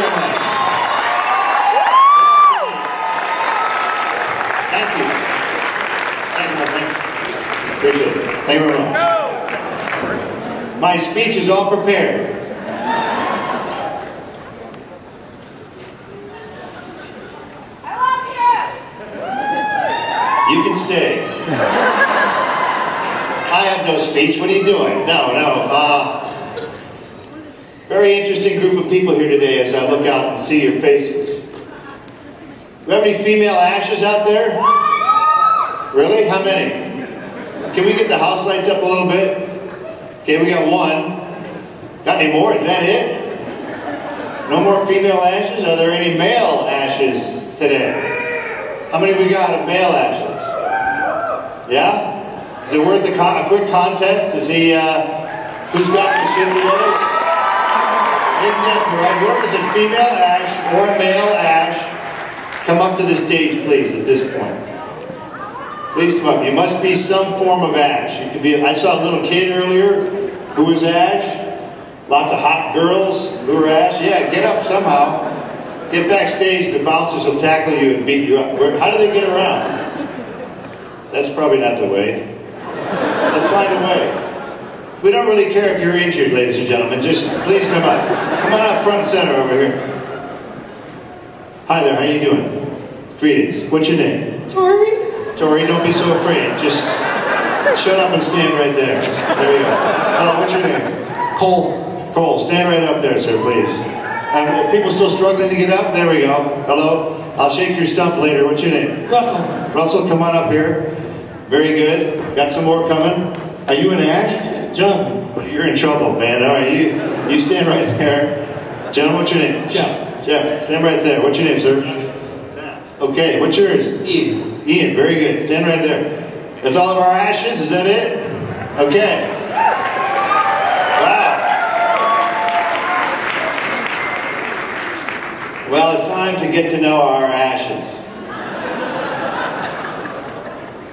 very much. Thank you. Thank you. Thank you very much. My speech is all prepared. I love you. You can stay. I have no speech. What are you doing? No, no. Very interesting group of people here today as I look out and see your faces. Do we have any female ashes out there? Really? How many? Can we get the house lights up a little bit? Okay, we got one. Got any more? Is that it? No more female ashes? Are there any male ashes today? How many we got of male ashes? Yeah? Is it worth a quick contest to see who's got the shit together? Right? Where is a female ash or a male ash? Come up to the stage, please, at this point. Please come up. You must be some form of ash. You could be, I saw a little kid earlier who was ash. Lots of hot girls who were ash. Yeah, get up somehow. Get backstage, the bouncers will tackle you and beat you up. How do they get around? That's probably not the way. Let's find a way. We don't really care if you're injured, ladies and gentlemen. Just please come up. Come on up front and center over here. Hi there, how you doing? Greetings. What's your name? Tori. Tori, don't be so afraid. Just shut up and stand right there. There you go. Hello, what's your name? Cole. Cole, stand right up there, sir, please. Are people still struggling to get up? There we go. Hello. I'll shake your stump later. What's your name? Russell. Russell, come on up here. Very good. Got some more coming. Are you an ash? Gentlemen. You're in trouble, man. All right, you stand right there. Gentlemen, what's your name? Jeff. Jeff, stand right there. What's your name, sir? Jeff. Okay, what's yours? Ian. Ian, very good. Stand right there. That's all of our ashes? Is that it? Okay. Wow. Well, it's time to get to know our ashes.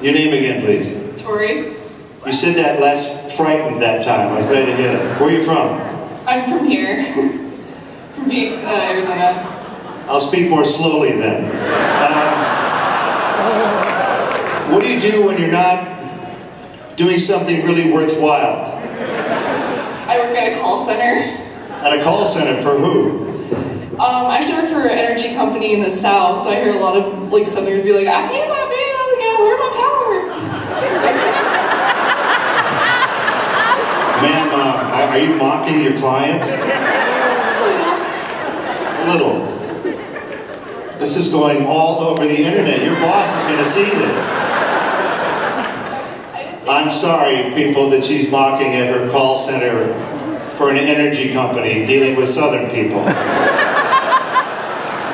Your name again, please. Tori. You said that less frightened that time. I was glad to hear that. Where are you from? I'm from here. From Phoenix, Arizona. I'll speak more slowly then. What do you do when you're not doing something really worthwhile? I work at a call center. At a call center for who? I actually work for an energy company in the South, so I hear a lot of like Southerners be like, I can't my bill, you know, where's my power? Ma'am, are you mocking your clients? A little. This is going all over the internet. Your boss is going to see this. I'm sorry, people, that she's mocking at her call center for an energy company dealing with Southern people.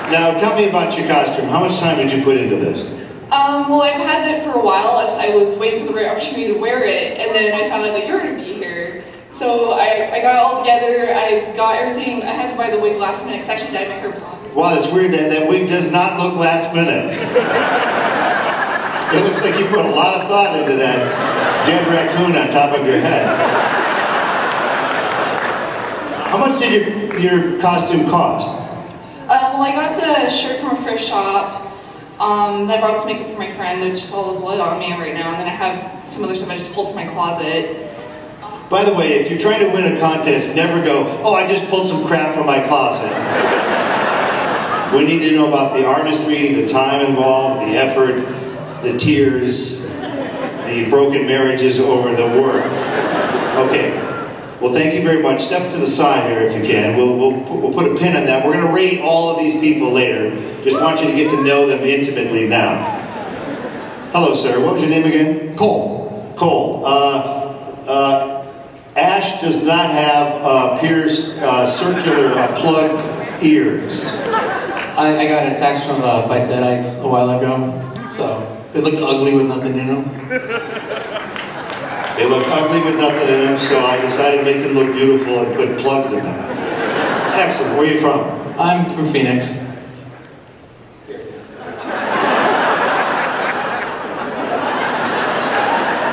Now, tell me about your costume. How much time did you put into this? Well, I've had that for a while. I was waiting for the right opportunity to wear it, and then I found out that you're going to be here. So I got it all together, I got everything, I had to buy the wig last minute because I actually dyed my hair blonde. Wow, it's weird that that wig does not look last minute. It looks like you put a lot of thought into that dead raccoon on top of your head. How much did your costume cost? Well, I got the shirt from a thrift shop. Then I brought some makeup for my friend, there's just all the blood on me right now, and then I have some other stuff I just pulled from my closet. By the way, if you're trying to win a contest, never go, oh, I just pulled some crap from my closet. We need to know about the artistry, the time involved, the effort, the tears, the broken marriages over the work. Okay. Well, thank you very much. Step to the side here if you can. We'll put a pin on that. We're going to rate all of these people later. Just want you to get to know them intimately now. Hello, sir. What was your name again? Cole. Cole. Ash does not have pierced, circular, plugged ears. I got a text from by Deadites a while ago, so they looked ugly with nothing in them. They looked ugly with nothing in them, so I decided to make them look beautiful and put plugs in them. Excellent. Where are you from? I'm from Phoenix.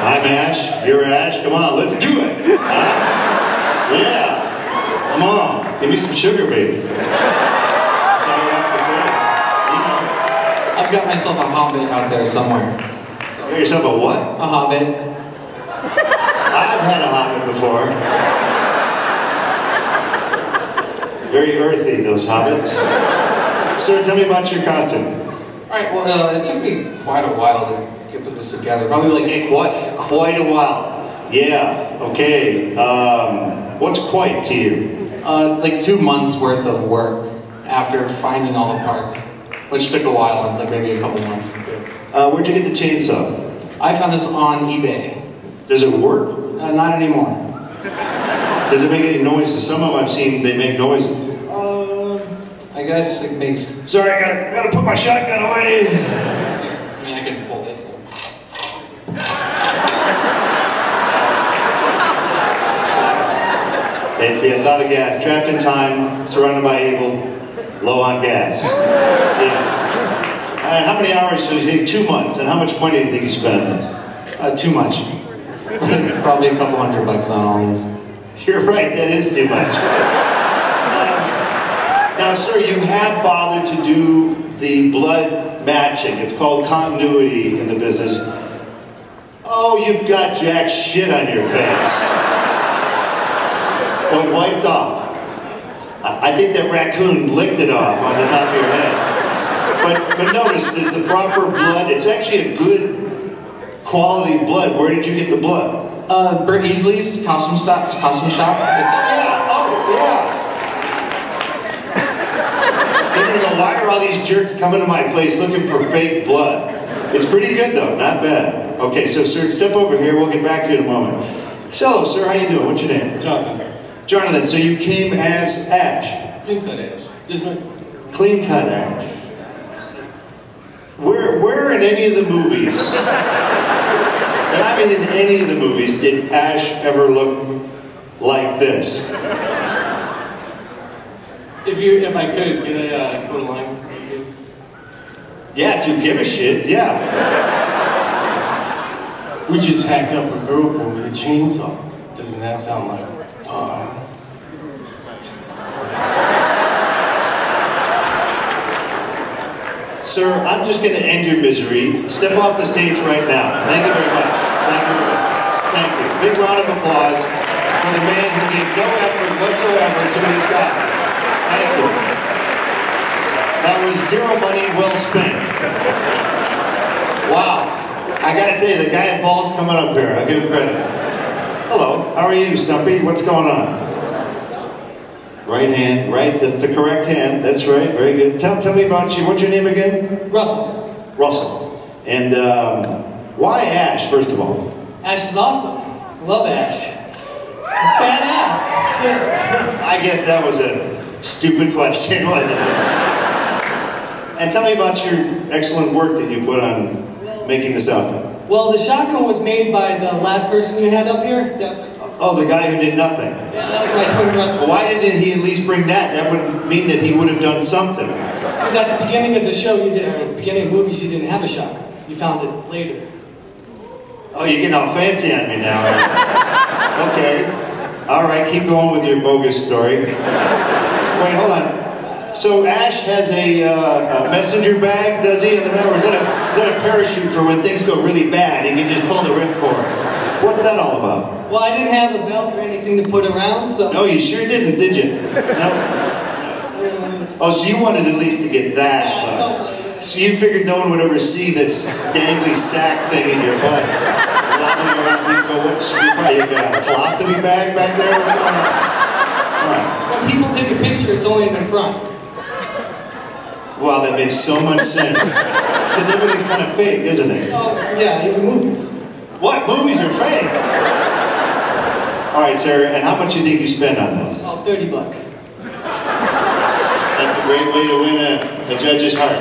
I'm Ash, you're Ash, come on, let's do it! Yeah, come on, give me some sugar, baby. I got myself a Hobbit out there somewhere. So. You got yourself a what? A Hobbit. I've had a Hobbit before. Very earthy, those Hobbits. Sir, tell me about your costume. All right, well, it took me quite a while to put this together. Probably like quite a while. Yeah, okay. What's quite to you? Like 2 months worth of work after finding all the parts. Which took a while, like maybe a couple months. Where'd you get the chainsaw? I found this on eBay. Does it work? Not anymore. Does it make any noises? Some of them I've seen, they make noises. I guess it makes... Sorry, I gotta put my shotgun away! I mean, I can pull this up. It's out of gas. Trapped in time, surrounded by evil. Low on gas. Yeah. All right, how many hours did you take? 2 months. And how much money do you think you spent on this? Too much. Probably a couple $100 on all these. You're right, that is too much. Now, sir, you have bothered to do the blood matching. It's called continuity in the business. Oh, you've got jack shit on your face. But wiped off. I think that raccoon licked it off on the top of your head. But notice, there's the proper blood. It's actually a good quality blood. Where did you get the blood? Bert Easley's costume shop. Yeah, oh, yeah. They're gonna go, why are all these jerks coming to my place looking for fake blood? It's pretty good though, not bad. Okay, so sir, step over here. We'll get back to you in a moment. So, sir, how you doing? What's your name? Jonathan. Jonathan, so you came as Ash. Clean cut Ash. Clean cut Ash. Where in any of the movies, and I mean in any of the movies, did Ash ever look like this? If I could, can I put a line for you? Yeah, if you give a shit, yeah. We just hacked up a girl for me with a chainsaw. Doesn't that sound like fun? Sir, I'm just going to end your misery. Step off the stage right now. Thank you very much. Thank you very much. Thank you. Big round of applause for the man who gave no effort whatsoever to his gospel. Thank you. That was zero money well spent. Wow. I got to tell you, the guy at ball's coming up here. I'll give him credit. Hello. How are you, Stumpy? What's going on? Right hand, right, that's the correct hand, that's right, very good. Tell me about you, what's your name again? Russell. Russell. And why Ash, first of all? Ash is awesome. Love Ash. Badass. Shit. I guess that was a stupid question, wasn't it? And tell me about your excellent work that you put on making this album. Well, the shotgun was made by the last person you had up here. Oh, the guy who did nothing. Yeah, that was my twin brother. Why didn't he at least bring that? That would mean that he would have done something. Because at the beginning of the show, you did, or at the beginning of movies, you didn't have a shotgun. You found it later. Oh, you're getting all fancy on me now. Right? Okay. All right, keep going with your bogus story. Wait, hold on. So Ash has a messenger bag, does he? In the matter, or is that a parachute for when things go really bad and you just pull the ripcord? What's that all about? Well, I didn't have a belt or anything to put around, so... No, you sure didn't, did you? No? Oh, so you wanted at least to get that. Yeah, so you figured no one would ever see this dangly sack thing in your butt. You got a colostomy bag back there? What's going on? Right. When people take a picture, it's only in the front. Wow, that makes so much sense. Because everything's kind of fake, isn't it? Yeah, even movies. What? Movies are fake. All right, sir, and how much do you think you spent on this? Oh, $30. That's a great way to win a judge's heart.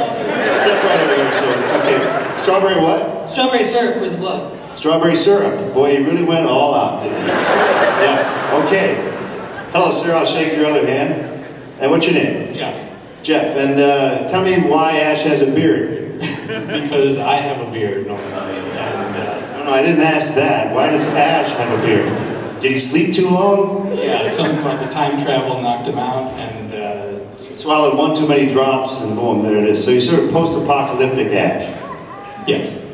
Step right over here, sir. Okay. Strawberry what? Strawberry syrup for the blood. Strawberry syrup. Boy, you really went all out, didn't you? Yeah. Okay. Hello, sir. I'll shake your other hand. And what's your name? Jeff. Jeff, and tell me why Ash has a beard. Because I have a beard normally. I didn't ask that. Why does Ash have a beard? Did he sleep too long? Yeah, something about the time travel knocked him out, and swallowed one too many drops, and boom, there it is. So you're sort of post-apocalyptic ash. Yes.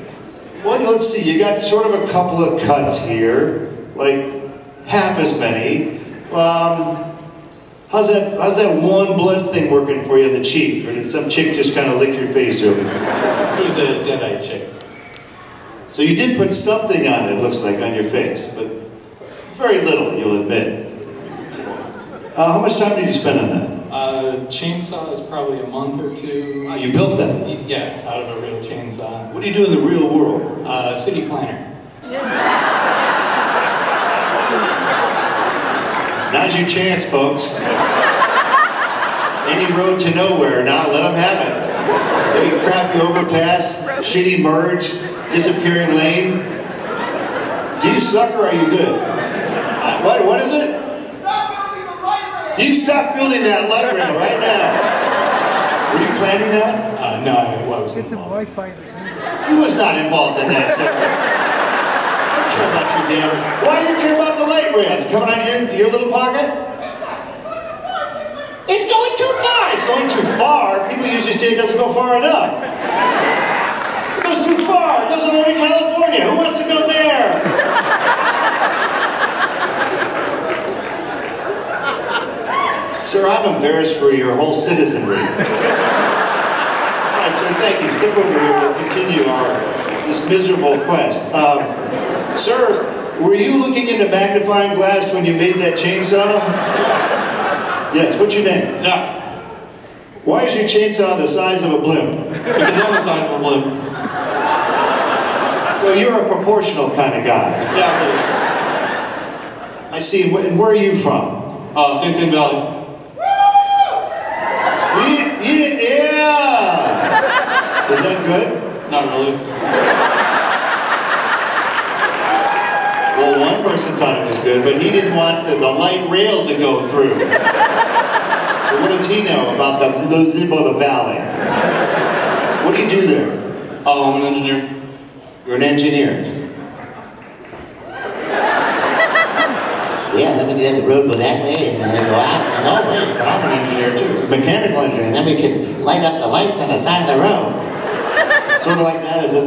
Well, let's see, you got sort of a couple of cuts here, like half as many. How's that one blood thing working for you on the cheek? Or did some chick just kind of lick your face over? It was a dead-eyed chick. So you did put something on it, looks like, on your face, but very little, you'll admit. How much time did you spend on that? Chainsaw is probably a month or two. You built that? Yeah, out of a real chainsaw. What do you do in the real world? City planner. Now's your chance, folks. Any road to nowhere, now let them have it. Any crappy overpass, shitty merge, disappearing lane. Do you suck or are you good? What is it? You stop building that light rail right now. Were you planning that? No, I wasn't involved. He was not involved in that, sir. I don't care about your damn... Why do you care about the light rail? It's coming out of your little pocket? It's going too far! It's going too far! People usually say it doesn't go far enough. It goes too far! It goes all the way to California! Who wants to go there? Sir, I'm embarrassed for your whole citizenry. All right, sir, thank you. Step over here. We'll continue this miserable quest. Sir, were you looking in the magnifying glass when you made that chainsaw? Yes, what's your name? Zach. Why is your chainsaw the size of a blimp? Because I'm the size of a blimp. So you're a proportional kind of guy. Exactly. I see. And where are you from? San Tan Valley. Yeah! Is that good? Not really. Well, one person thought it was good, but he didn't want the light rail to go through. So what does he know about the valley? What do you do there? Oh, I'm an engineer. You're an engineer? Yeah, let me let the road go that way, and then go out. No way, but I'm an engineer too. A mechanical engineer, and then we can light up the lights on the side of the road. Sort of like that, is it?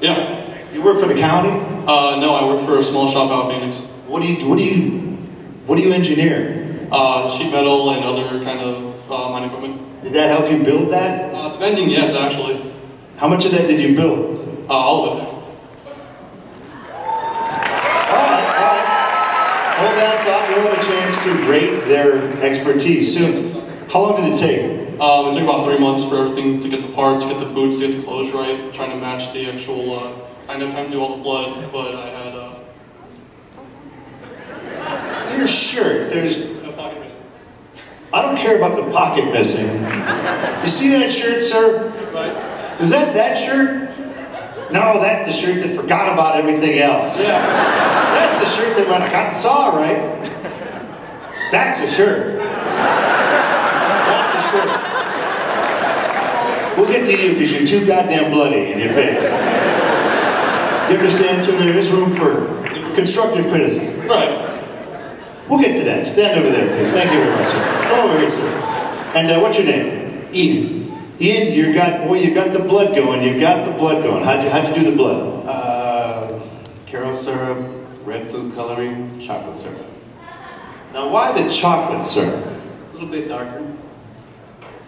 Yeah. You work for the county? No, I work for a small shop out of Phoenix. What do you engineer? Sheet metal and other kind of mine equipment. Did that help you build that? The bending, yes, actually. How much of that did you build? All of it. Have a chance to rate their expertise soon. How long did it take? It took about 3 months for everything to get the parts, get the boots, get the clothes right, trying to match the actual. I didn't have time to do all the blood, but I had. Your shirt, there's. No pocket missing. I don't care about the pocket missing. You see that shirt, sir? Right. Is that shirt? No, that's the shirt that forgot about everything else. Yeah. That's the shirt that when I got the saw right. That's a shirt. That's a shirt. We'll get to you because you're too goddamn bloody in your face. You understand, sir? There is room for constructive criticism. Right. We'll get to that. Stand over there, please. Thank you very much, sir. Go over here, sir. And what's your name? Ian. Ian, you got the blood going. You got the blood going. How'd you do the blood? Caramel syrup, red food coloring, chocolate syrup. Now, why the chocolate syrup? A little bit darker.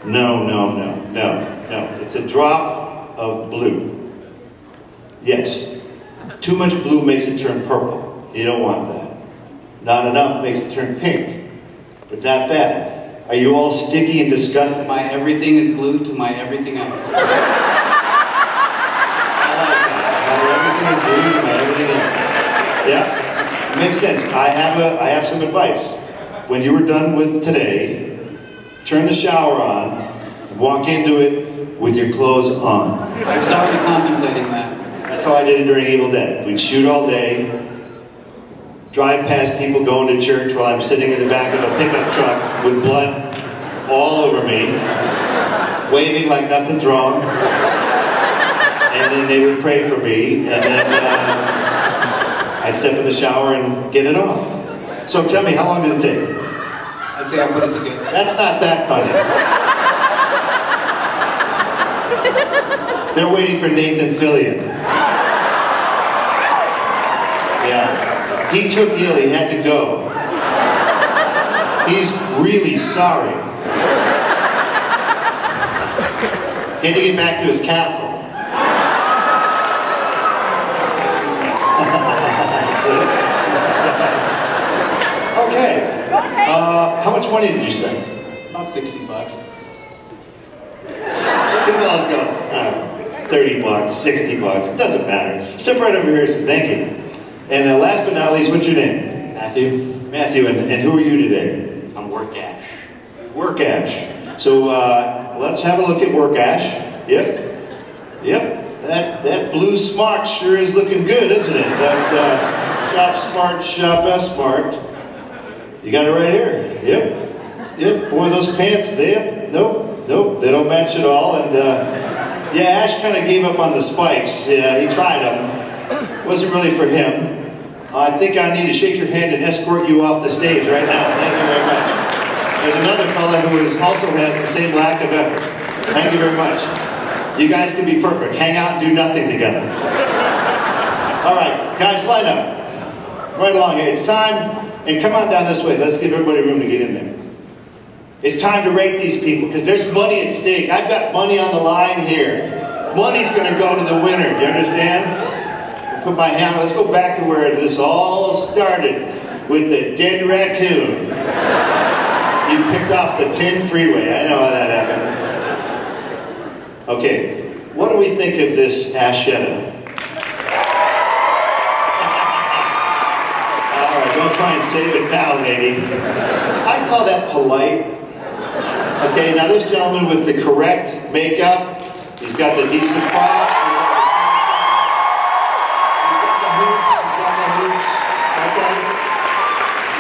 No. It's a drop of blue. Yes. Too much blue makes it turn purple. You don't want that. Not enough makes it turn pink. But not bad. Are you all sticky and disgusted? My everything is glued to my everything else. I like that. My everything is glued to my everything else. Yeah? It makes sense. I have some advice. When you were done with today, turn the shower on, and walk into it with your clothes on. I was already contemplating that. That's how I did it during Evil Dead. We'd shoot all day, drive past people going to church while I'm sitting in the back of a pickup truck with blood all over me, waving like nothing's wrong, and then they would pray for me, and then I'd step in the shower and get it off. So tell me, how long did it take? Let's see how I put it together. That's not that funny. They're waiting for Nathan Fillion. Yeah. He took ill, he had to go. He's really sorry. He had to get back to his castle. Okay. How much money did you spend? About 60 bucks. $50 go. $30, 60 bucks. Doesn't matter. Step right over here, so thank you. And last but not least, what's your name? Matthew. Matthew, and who are you today? I'm Workash. Workash. So let's have a look at Workash. Yep. Yep. That blue smock sure is looking good, isn't it? That shop smart, shop S smart. You got it right here. Yep. Yep. Boy, those pants, nope. They don't match at all. And yeah, Ash kind of gave up on the spikes. Yeah, he tried them. Wasn't really for him. I think I need to shake your hand and escort you off the stage right now. Thank you very much. There's another fella who also has the same lack of effort. Thank you very much. You guys can be perfect. Hang out and do nothing together. All right, guys, line up. Right along here. It's time. And come on down this way. Let's give everybody room to get in there. It's time to rate these people, because there's money at stake. I've got money on the line here. Money's going to go to the winner. Do you understand? Put my hand on. Let's go back to where this all started, with the dead raccoon. You picked off the 10 freeway. I know how that happened. Okay. What do we think of this Ashetta? Don't try and save it now, lady. I call that polite. Okay, now this gentleman with the correct makeup, he's got the decent props, he's got the hoops, Okay.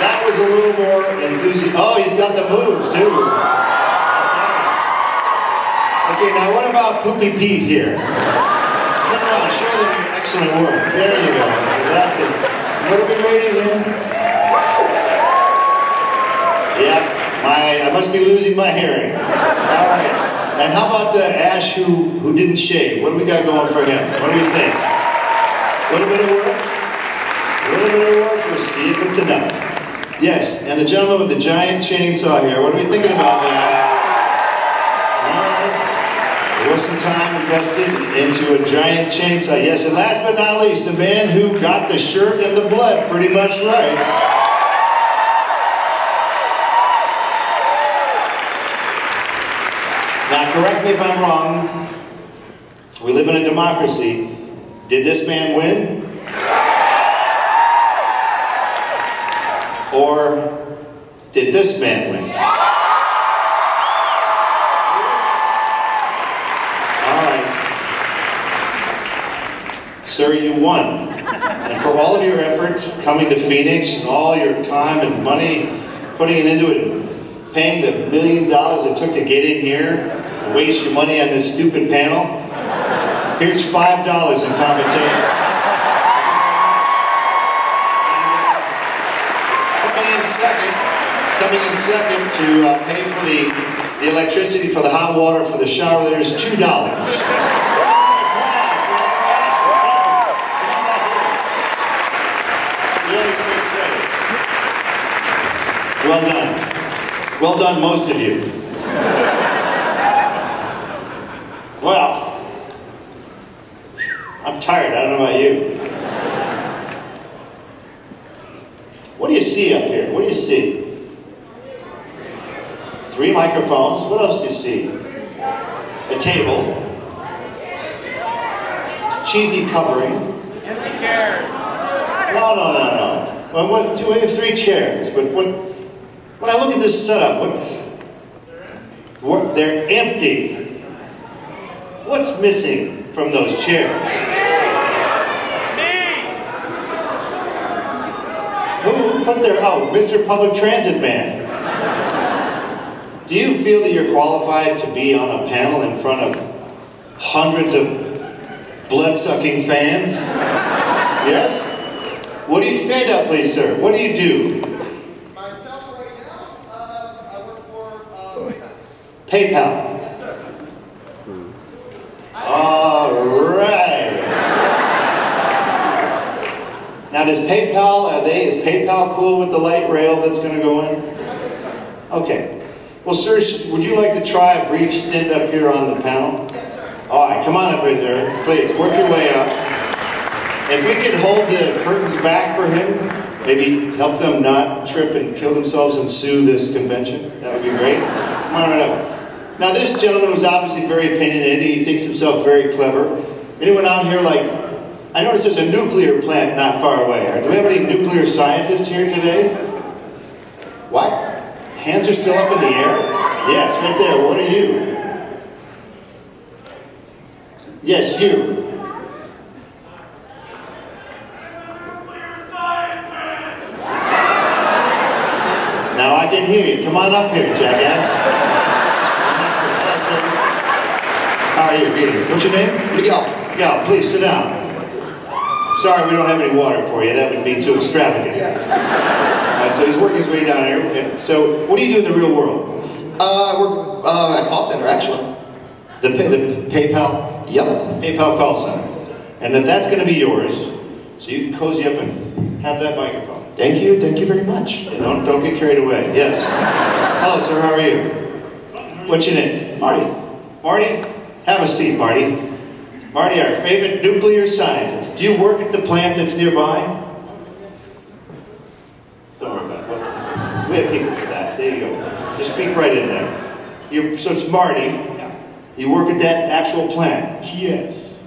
That was a little more enthusiastic. Oh, he's got the moves, too. Okay, now what about Poopy Pete here? Turn around, show them your excellent work. There you go. That's it. What are we rating him? Yeah, I must be losing my hearing. All right. And how about Ash, who didn't shave? What do we got going for him? What do we think? A little bit of work? A little bit of work? We'll see if it's enough. Yes, and the gentleman with the giant chainsaw here. What are we thinking about now? All right. There was some time invested into a giant chainsaw. Yes, and last but not least, the man who got the shirt and the blood pretty much right. Now, correct me if I'm wrong. We live in a democracy. Did this man win? Or did this man win? Sir, you won. And for all of your efforts coming to Phoenix and all your time and money, putting it into it, paying the $1 million it took to get in here, waste your money on this stupid panel, here's $5 in compensation. Coming in second to pay for the electricity, for the hot water, for the shower, there's $2. Well done. Well done, most of you. Well, I'm tired. I don't know about you. What do you see up here? What do you see? 3 microphones. What else do you see? A table. A cheesy covering. No. Well, we have 3 chairs, but what? When I look at this setup, they're empty. What's missing from those chairs? Me! Who put their, Mr. Public Transit Man. Do you feel that you're qualified to be on a panel in front of hundreds of blood-sucking fans? Yes? Stand up, please, sir. What do you do? PayPal. All right. Now, does PayPal, is PayPal cool with the light rail that's going to go in? Okay. Well, sir, would you like to try a brief stint up here on the panel? All right, come on up right there, please. Work your way up. If we could hold the curtains back for him, maybe help them not trip and kill themselves and sue this convention, that would be great. Come on right up. Now, this gentleman was obviously very opinionated. He thinks himself very clever. Anyone out here like, I noticed there's a nuclear plant not far away. Do we have any nuclear scientists here today? What? Hands are still up in the air? Yes, right there. What are you? Yes, you. I'm a nuclear scientist! Now I can hear you. Come on up here, jackass. How are you? What's your name? Miguel. Miguel, please sit down. Sorry, we don't have any water for you. That would be too extravagant. Yes. So he's working his way down here. And so, what do you do in the real world? We're at call center, actually. The PayPal? Yep. PayPal call center. And then that's going to be yours. So you can cozy up and have that microphone. Thank you very much. And don't get carried away. Yes. Hello, sir. How are you? What's your name? Marty. Marty? Have a seat, Marty. Marty, our favorite nuclear scientist. Do you work at the plant that's nearby? Don't worry about it. We have people for that. There you go. Just speak right in there. So it's Marty. You work at that actual plant? Yes.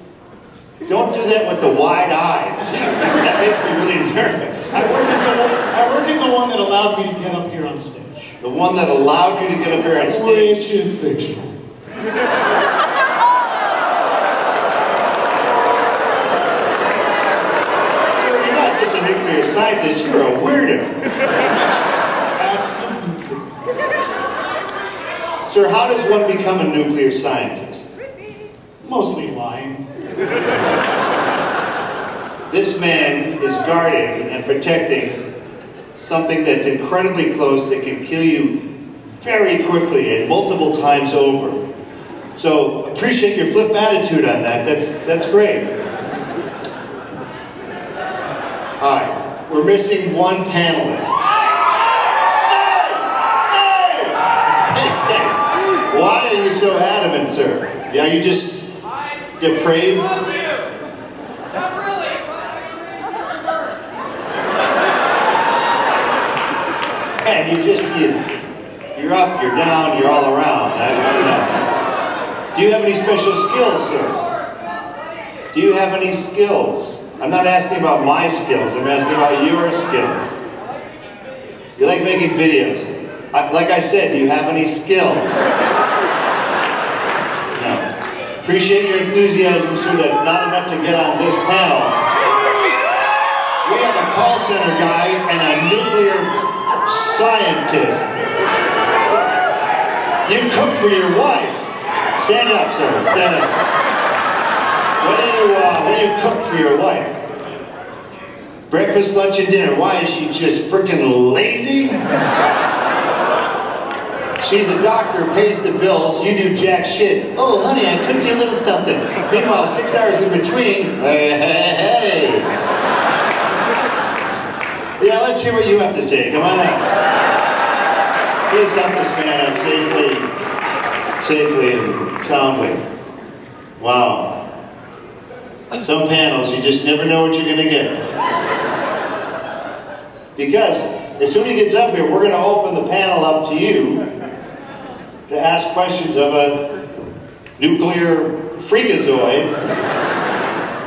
Don't do that with the wide eyes. That makes me really nervous. I work at the one that allowed me to get up here on stage. The one that allowed you to get up here on stage? 4H is fictional. Scientist, you're a weirdo. Absolutely. Sir, how does one become a nuclear scientist? Mostly lying. This man is guarding and protecting something that's incredibly close that can kill you very quickly and multiple times over. So appreciate your flip attitude on that. That's great. All right. We're missing one panelist. Hey! Hey! Why are you so adamant, sir? Are you just depraved? Not really. Man, you're up, you're down, you're all around. I don't know. Do you have any special skills, sir? Do you have any skills? I'm not asking about my skills, I'm asking about your skills. You like making videos. Like I said, do you have any skills? No. Appreciate your enthusiasm, sir. That's not enough to get on this panel. We have a call center guy and a nuclear scientist. You cook for your wife. Stand up, sir. Stand up. What do you cook for your wife? Breakfast, lunch, and dinner. Why is she just freaking lazy? She's a doctor, pays the bills. You do jack shit. Oh, honey, I cooked you a little something. Meanwhile, 6 hours in between. Hey, hey, hey. Yeah, let's hear what you have to say. Come on up. Please help this man up safely and calmly. Wow. On some panels, you just never know what you're going to get. Because as soon as he gets up here, we're going to open the panel up to you to ask questions of a nuclear freakazoid.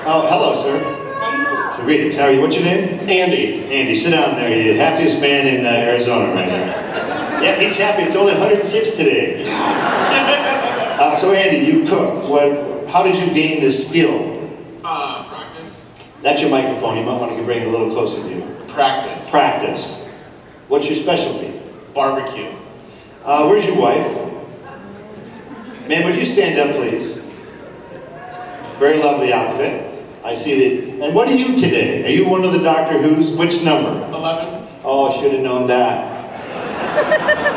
Oh, hello, sir. So, greetings. How are you? What's your name? Andy. Andy, sit down there. You're the happiest man in Arizona right now. Yeah, he's happy. It's only 106 today. So, Andy, you cook. How did you gain this skill? Practice. That's your microphone. You might want to bring it a little closer to you. Practice. Practice. What's your specialty? Barbecue. Where's your wife? Ma'am, would you stand up, please? Very lovely outfit. I see that. And what are you today? Are you one of the Doctor Who's? Which number? 11. Oh, I should have known that.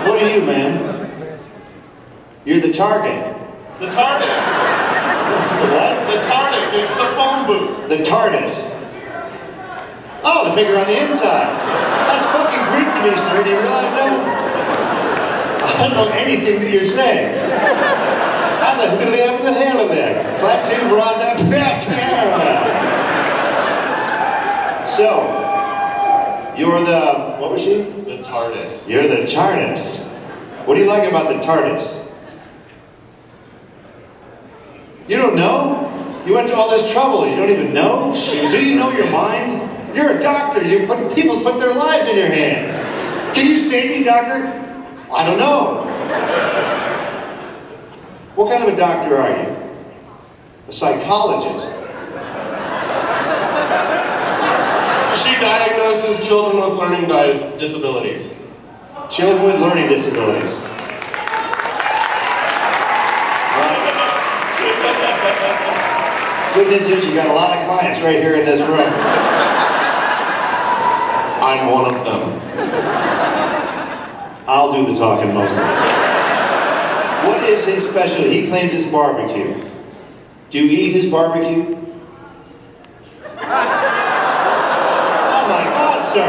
What are you, ma'am? You're the target. The TARDIS. What? The TARDIS. It's the phone booth. The TARDIS. Oh, the figure on the inside. That's fucking Greek to me, sir. Do you realize that? I don't know anything that you're saying. How the hell do they happen to handle that? Plateau brought that back. Yeah. So. You're the... What was she? The TARDIS. You're the TARDIS. What do you like about the TARDIS? You don't know? You went to all this trouble, you don't even know? Do you know your mind? You're a doctor, you put, people put their lives in your hands. Can you save me, doctor? I don't know. What kind of a doctor are you? A psychologist. She diagnoses children with learning disabilities. Children with learning disabilities. Right. Good news is you got a lot of clients right here in this room. I'm one of them. I'll do the talking mostly. What is his specialty? He claims it's barbecue. Do you eat his barbecue? Sir,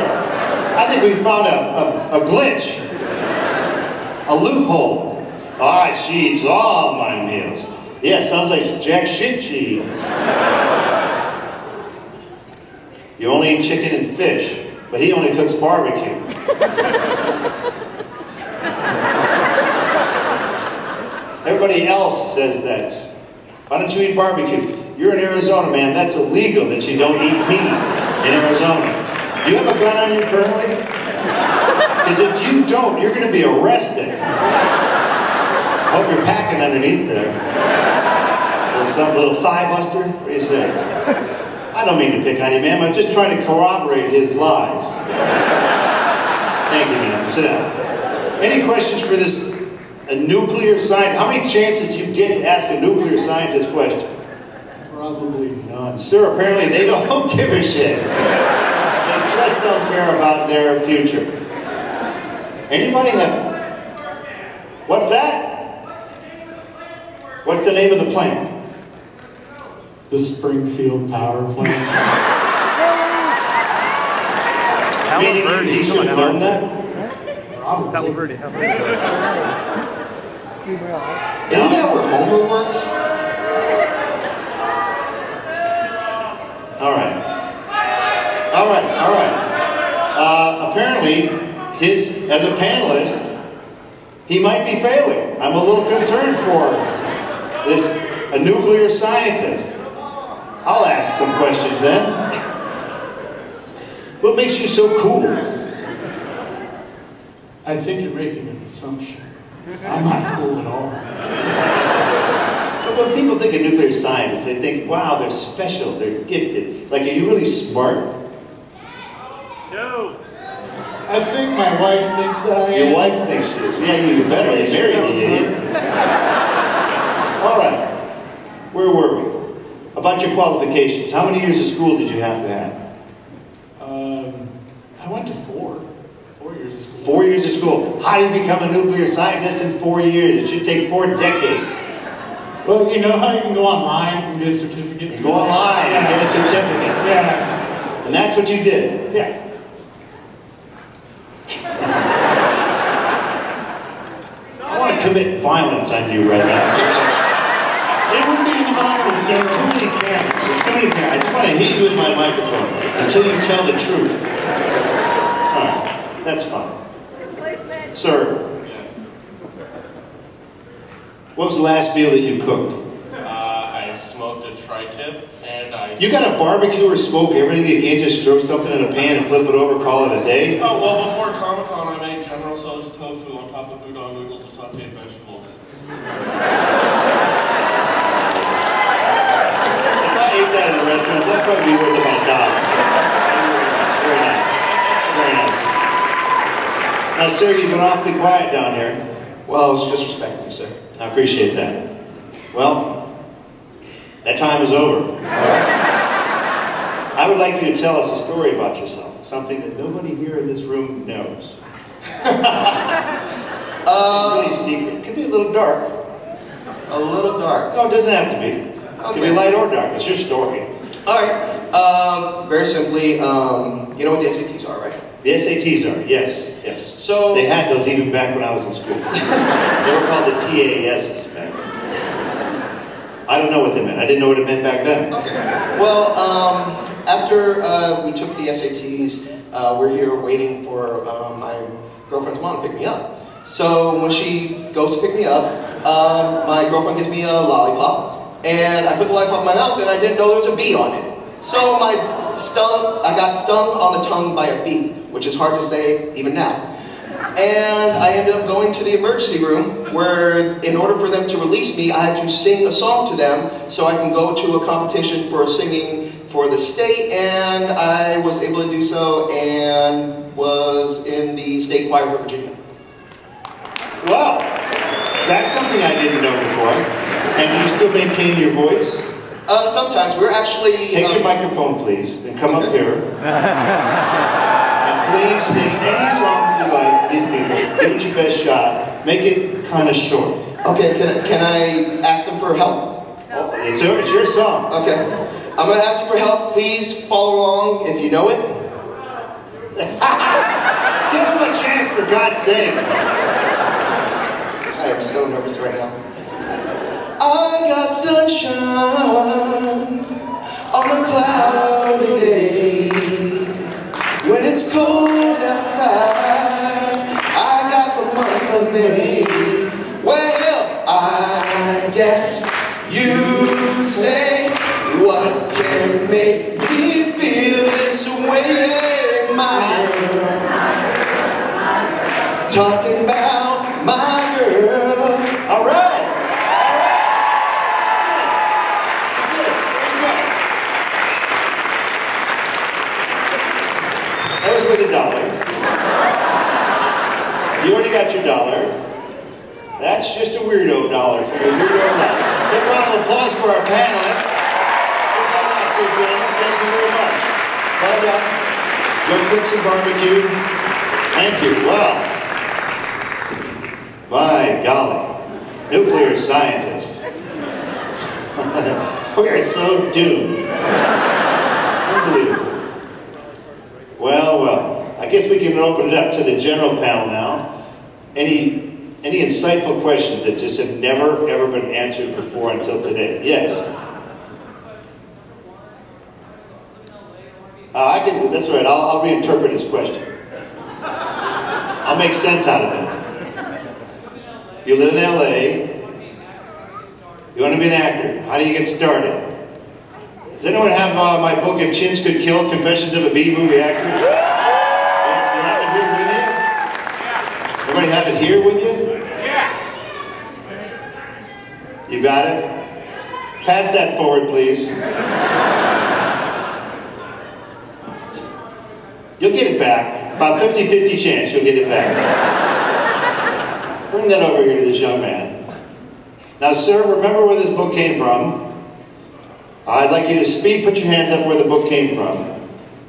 I think we found a glitch, a loophole. I cheese all my meals. Yeah, sounds like jack shit cheese. You only eat chicken and fish, but he only cooks barbecue. Everybody else says that. Why don't you eat barbecue? You're in Arizona, man. That's illegal that you don't eat meat in Arizona. Do you have a gun on you currently? Because if you don't, you're going to be arrested. Hope you're packing underneath there. Some little thigh buster? What do you say? I don't mean to pick on you, ma'am. I'm just trying to corroborate his lies. Thank you, ma'am. Sit down. Any questions for this nuclear scientist? How many chances do you get to ask a nuclear scientist questions? Probably none. Sir, apparently they don't give a shit. Just don't care about their future. Anybody have? What's that? What's the name of the plant? The Springfield Power Plant. Meaning he should have known that? Probably. Isn't that where Homer works? All right. All right, all right. Apparently, as a panelist, he might be failing. I'm a little concerned for a nuclear scientist. I'll ask some questions then. What makes you so cool? I think you're making an assumption. I'm not cool at all. When people think of nuclear scientists, they think, wow, they're special, they're gifted. Like, are you really smart? No. I think my wife thinks that I am. Your wife thinks she is. Yeah, you better be married, you idiot. All right. Where were we? About your qualifications. How many years of school did you have to have? I went to four. 4 years of school. 4 years of school. How do you become a nuclear scientist in 4 years? It should take 4 decades. Well, you know how you can go online and get a certificate? You go online and get a certificate. Yeah. And that's what you did? Yeah. I want to commit violence on you right now. It wouldn't be any violence, sir. Too many cameras. There's too many cameras. I just want to hit you with my microphone until you tell the truth. All right. That's fine. Replacement. Sir. Yes. What was the last meal that you cooked? I smoked a tri-tip. You got to barbecue or smoke everything? You can't just throw something in a pan and flip it over, call it a day? Oh, well, before Comic Con, I made General Tso's tofu on top of udon noodles and sauteed vegetables. If I ate that in a restaurant, that'd probably be worth about $1. Very nice. Very nice. Now, sir, you've been awfully quiet down here. Well, I was just respecting you, sir. I appreciate that. Well, that time is over. I would like you to tell us a story about yourself, something that nobody here in this room knows. It's really secret. It could be a little dark. A little dark. No, it doesn't have to be. Okay. It can be light or dark. It's your story. All right. Very simply, you know what the SATs are, right? The SATs are, yes, yes. So they had those even back when I was in school. They were called the TASs back then. I don't know what they meant. I didn't know what it meant back then. Okay. Well, after we took the SATs, we're here waiting for my girlfriend's mom to pick me up. So when she goes to pick me up, my girlfriend gives me a lollipop, and I put the lollipop in my mouth, and I didn't know there was a bee on it. So I got stung on the tongue by a bee, which is hard to say even now. And I ended up going to the emergency room where, in order for them to release me, I had to sing a song to them so I can go to a competition for singing for the state, and I was able to do so and was in the state choir for Virginia. Wow, that's something I didn't know before. And you still maintain your voice? Sometimes. We're actually... Take your microphone, please, and come up here. Please sing any song you like for these people. Give it your best shot. Make it kind of short. Okay, can I ask them for help? No. Oh, it's your song. Okay. I'm going to ask you for help. Please follow along if you know it. Give them a chance, for God's sake. I am so nervous right now. I got sunshine on a cloudy day. When it's cold outside, I got the month of May. Well, I guess you'd say, what can make me feel this way, my girl? Talking about my girl. All right. That was with $1. You already got your $1. That's just a weirdo $1 for your weirdo life. Big round of applause for our panelists. Sit down after your dinner. Thank you very much. Well done. Go cook some barbecue. Thank you. Well, by golly, nuclear scientists. We're so doomed. Unbelievable. Well, well, I guess we can open it up to the general panel now. Any insightful questions that just have never, ever been answered before until today? Yes? That's all right, I'll reinterpret his question. I'll make sense out of it. You live in LA. You want to be an actor. How do you get started? Does anyone have my book, If Chins Could Kill, Confessions of a B-Movie Actor? Do you have it here with you? Yeah. Everybody have it here with you? Yeah. You got it? Pass that forward, please. You'll get it back. About 50-50 chance you'll get it back. Bring that over here to this young man. Now, sir, remember where this book came from. I'd like you to put your hands up where the book came from.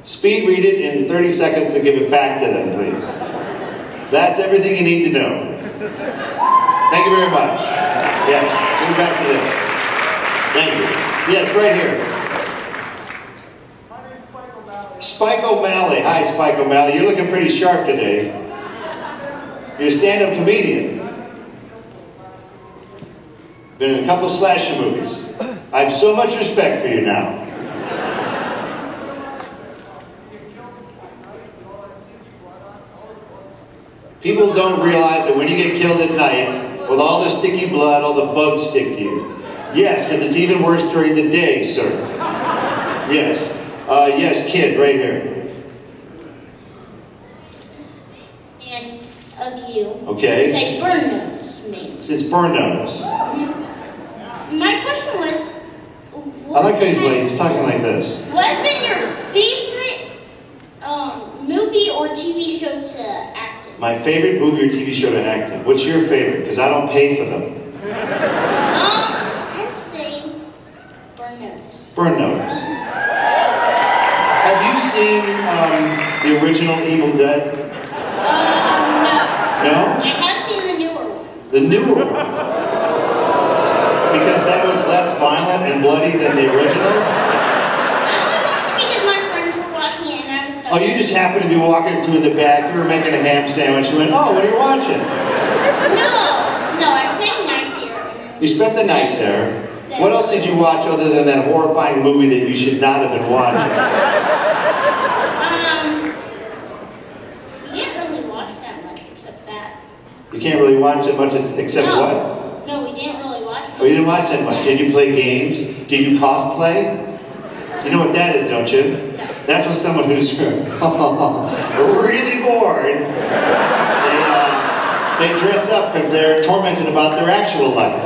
Speed read it in 30 seconds to give it back to them, please. That's everything you need to know. Thank you very much. Yes, give it back to them. Thank you. Yes, right here. My name's Spike O'Malley. Spike O'Malley. Hi, Spike O'Malley. You're looking pretty sharp today. You're a stand-up comedian. Been in a couple slasher movies. I have so much respect for you now. People don't realize that when you get killed at night, with all the sticky blood, all the bugs stick to you. Yes, because it's even worse during the day, sir. Yes. Yes, kid, right here. And of you. Okay. It's like burn notice, man. It's burn notice. My question was... I like how he's talking like this. What's been your favorite movie or TV show to act in? My favorite movie or TV show to act in. What's your favorite? Because I don't pay for them. I'd say Burn Notice. Burn Notice. Have you seen the original Evil Dead? No. No? I have seen the newer one. The newer one? because that was less violent and bloody than the original? I only watched it because my friends were watching it and I was stuck. Oh, you just happened to be walking through the back, you were making a ham sandwich, you went, oh, what are you watching? No, I spent the night there. You spent the night there? What else did you watch other than that horrifying movie that you should not have been watching? You didn't really watch that much except that. You can't really watch that much except no. What? No, we didn't really watch that. Oh, you didn't watch that much. Did you play games? Did you cosplay? You know what that is, don't you? No. That's when someone who's really bored, they dress up because they're tormented about their actual life.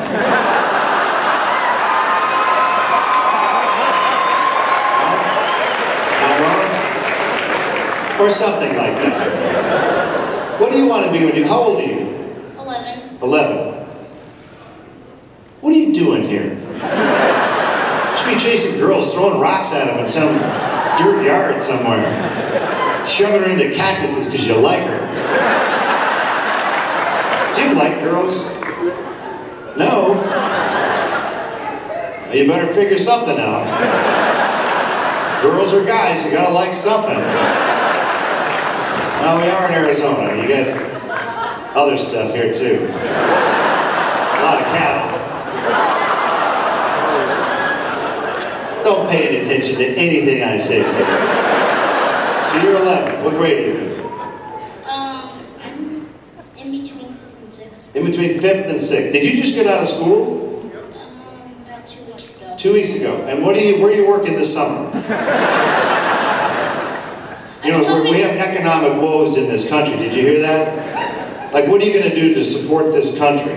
Or something like that. What do you want to be when you, how old are you? 11. 11. What are you doing here? You should be chasing girls, throwing rocks at them in some dirt yard somewhere. Shoving her into cactuses because you like her. Do you like girls? No? Well, you better figure something out. Girls or guys, you gotta like something. Well, we are in Arizona. You get other stuff here, too. A lot of cattle. Don't pay any attention to anything I say. So you're 11. What grade are you in? I'm in between 5th and 6th. In between 5th and 6th. Did you just get out of school? About 2 weeks ago. 2 weeks ago. And what do you, where are you working this summer? You know, we have economic woes in this country. Did you hear that? Like, what are you going to do to support this country?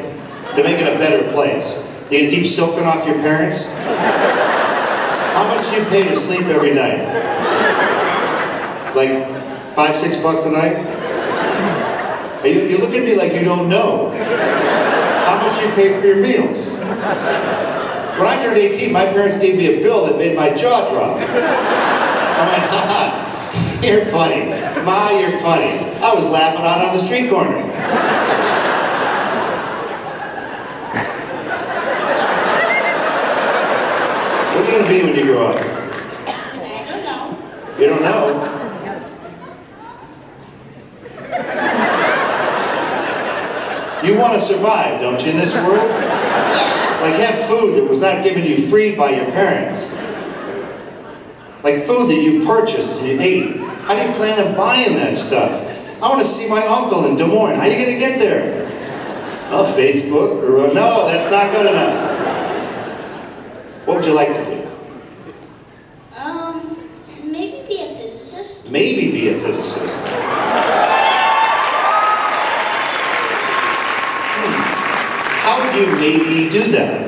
To make it a better place? You're going to keep soaking off your parents? How much do you pay to sleep every night? Like, $5, $6 a night? You look at me like you don't know. How much you pay for your meals? When I turned 18, my parents gave me a bill that made my jaw drop. I went, ha-ha. You're funny. Ma, you're funny. I was laughing out on the street corner. What are you going to be when you grow up? I don't know. You don't know? You want to survive, don't you, in this world? Yeah. Like have food that was not given to you free by your parents. Like food that you purchased and you ate. How do you plan on buying that stuff? I want to see my uncle in Des Moines. How are you going to get there? Oh, Facebook or no, that's not good enough. What would you like to do? Maybe be a physicist. Maybe be a physicist. How would you maybe do that?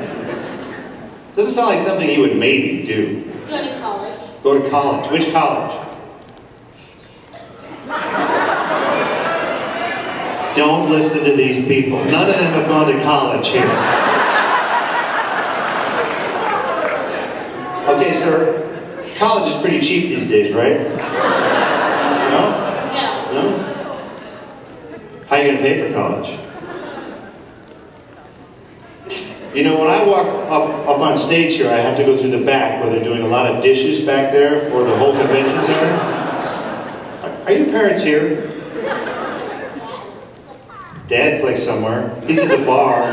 Doesn't sound like something you would maybe do. Go to college. Go to college. Which college? Don't listen to these people. None of them have gone to college here. Okay, sir. College is pretty cheap these days, right? No? No? How are you going to pay for college? You know, when I walk up on stage here, I have to go through the back where they're doing a lot of dishes back there for the whole convention center. Are your parents here? Dad's like somewhere. He's at the bar.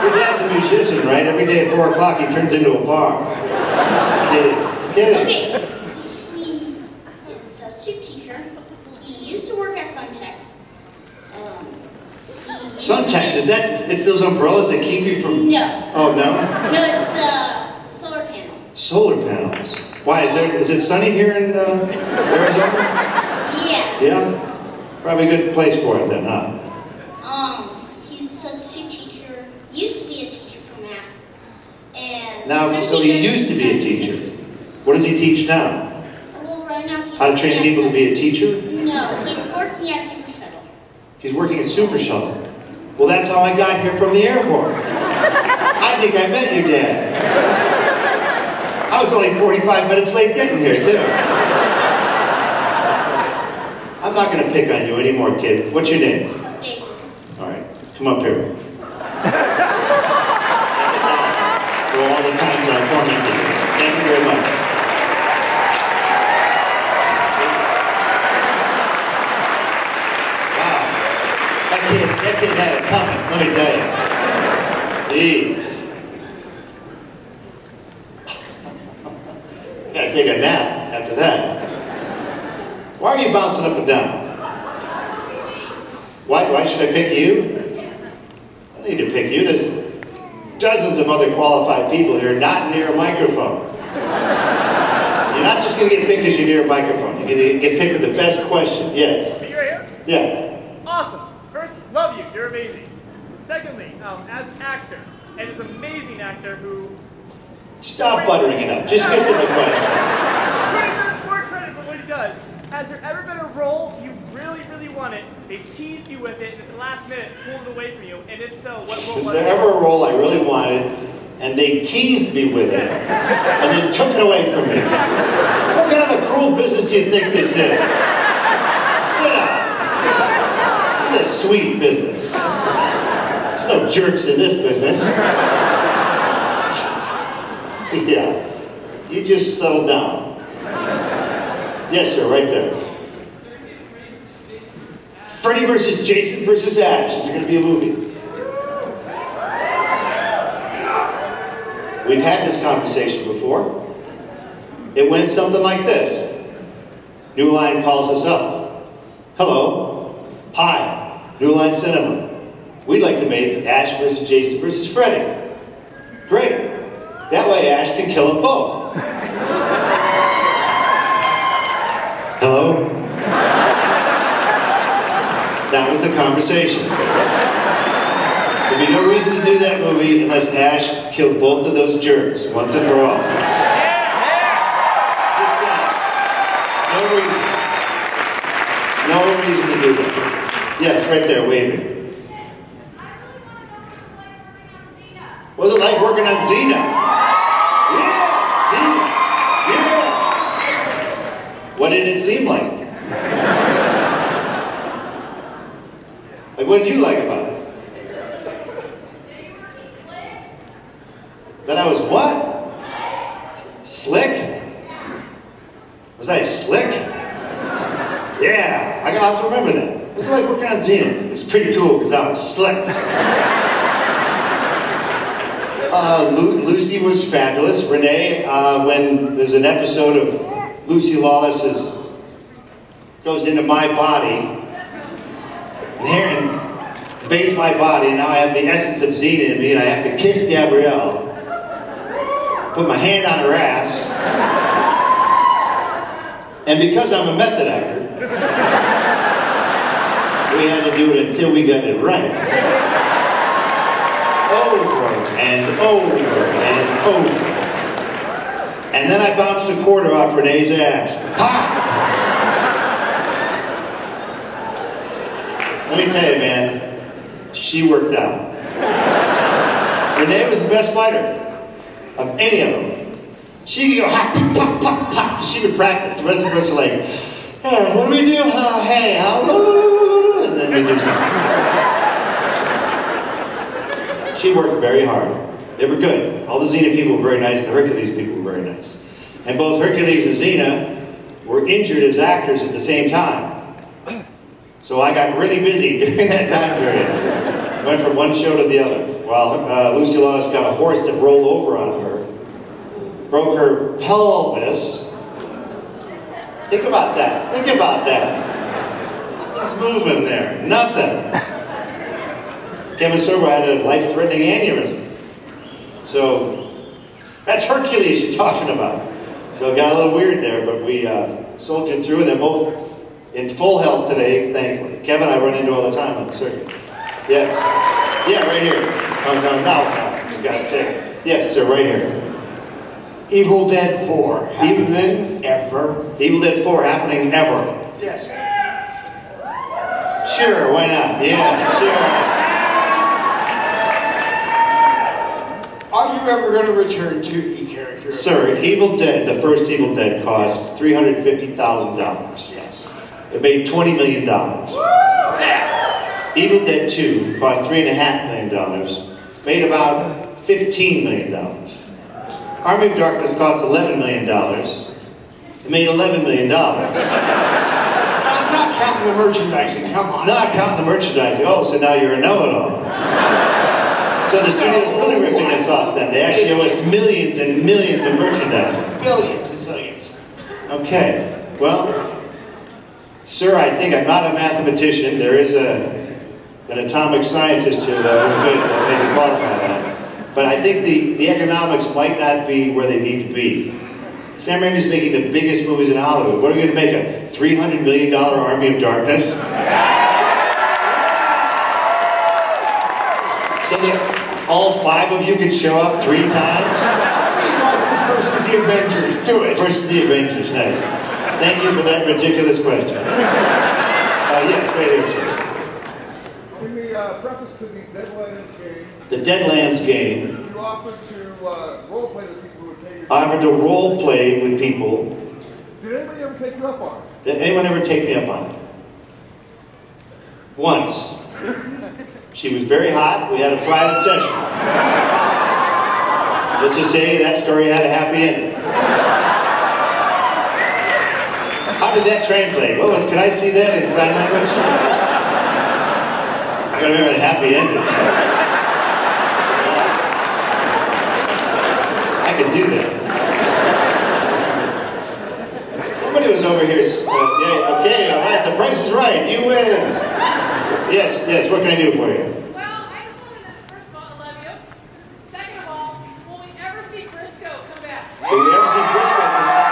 Your dad's a musician, right? Every day at 4 o'clock he turns into a bar. Kidding. Kidding. Okay. He is a substitute teacher. He used to work at SunTech. SunTech, is that, it's those umbrellas that keep you from... No. Oh, no? No, it's solar panels. Solar panels. Why, is it sunny here in Arizona? Yeah. Yeah? Probably a good place for it then, huh? He's a substitute teacher, used to be a teacher for math, and... Now, so he used to be a teacher. What does he teach now? Well, right now he's... How to train people to be a teacher? No, he's working at Super Shuttle. He's working at Super Shuttle? Well, that's how I got here from the airport. I think I met your dad. I was only 45 minutes late getting here, too. I'm not going to pick on you anymore, kid. What's your name? David. All right. Come up here. that kid had it coming, let me tell you. Jeez. Gotta take a nap after that. Why are you bouncing up and down? Why should I pick you? I don't need to pick you. There's dozens of other qualified people here not near a microphone. You're not just going to get picked because you're near a microphone. You're going to get picked with the best question. Yes? Are you right here? Yeah. Awesome. First, love you. You're amazing. Secondly, as an actor, and as an amazing actor who... Stop buttering it up. Just get to the question. Give more credit for what he does. Has there ever been a role you really wanted, they teased you with it, and at the last minute pulled it away from you, and if so, what role was it? Is there ever a role I really wanted, and they teased me with it, and then took it away from me? What kind of a cruel business do you think this is? Sit down. This is a sweet business. There's no jerks in this business. Yeah. You just settle down. Yes, sir, right there. Freddy versus Jason versus Ash. Is there going to be a movie? We've had this conversation before. It went something like this. New Line calls us up. Hello. Hi. New Line Cinema. We'd like to make Ash versus Jason versus Freddy. Great. That way Ash can kill them both. Hello. That was the conversation. There'd be no reason to do that movie unless Ash killed both of those jerks once and for all. Just that. No reason. No reason to do that. Yes, right there, waving. What was it like working on Xena? Yeah, Xena. Yeah. What did it seem like? Like, what did you like about it? That I was what? Slick? Was I slick? Yeah, I gotta have to remember that. It was like working on Xena. It was pretty cool because I was slick. Lucy was fabulous. Renee, when there's an episode of Lucy Lawless goes into my body, and invades my body, and now I have the essence of Xena in me, and I have to kiss Gabrielle, put my hand on her ass, and because I'm a method actor, we had to do it until we got it right. Over and over and over. And then I bounced a quarter off Renee's ass. Pop! Let me tell you, man, she worked out. Renee was the best fighter of any of them. She could go hop, pop, pop, pop. She would practice. The rest of us were like, hey, what do we do? Hey, and then we do something. She worked very hard. They were good. All the Xena people were very nice. The Hercules people were very nice. And both Hercules and Xena were injured as actors at the same time. So I got really busy during that time period. Went from one show to the other. While Lucy Lawless got a horse that rolled over on her, broke her pelvis. Think about that. Think about that. What's moving there? Nothing. Kevin Sorbo had a life-threatening aneurysm. So that's Hercules you're talking about. So it got a little weird there, but we soldiered through, and they're both in full health today, thankfully. Kevin and I run into all the time on the circuit. Yes. Yeah, right here. Come down now. You got sick. Yes, sir, right here. Evil Dead 4. Happening ever. Evil Dead 4 happening ever. Yes. Sure, why not? Yeah, sure. Are you ever going to return to the character? Sir, Evil Dead, the first Evil Dead cost $350,000. Yeah. It made $20 million. Yeah. Evil Dead 2 cost $3.5 million. Made about $15 million. Army of Darkness cost $11 million. It made $11 million. I'm not counting counting the merchandising, come on. Not counting the merchandising. Oh, so now you're a know-it-all. So the studio's really ripping us off then. They actually owe us millions and millions of merchandising. Billions and zillions. Okay, well, sir, I think I'm not a mathematician. There is an atomic scientist here that maybe qualify that. But I think the economics might not be where they need to be. Sam Raimi's making the biggest movies in Hollywood. What are we going to make, a $300 million Army of Darkness? So that all five of you can show up three times? Army of Darkness versus the Avengers, do it! Versus the Avengers, nice. Thank you for that ridiculous question. Yes, right here, sir. In the preface to the Deadlands game... The Deadlands game... You offered to role-play with people. I offered to role play with people. Did anybody ever take you up on it? Did anyone ever take me up on it? Once. She was very hot. We had a private session. Let's just say that story had a happy ending. How did that translate? What was, could I see that in sign language? I gotta remember the happy ending. I could do that. Somebody was over here. Yeah, okay, all right. The price is right. You win. Yes, yes. What can I do for you? Well, I just want to know, first of all, I love you. Second of all, will we ever see Briscoe come back? Will we ever see Briscoe come back?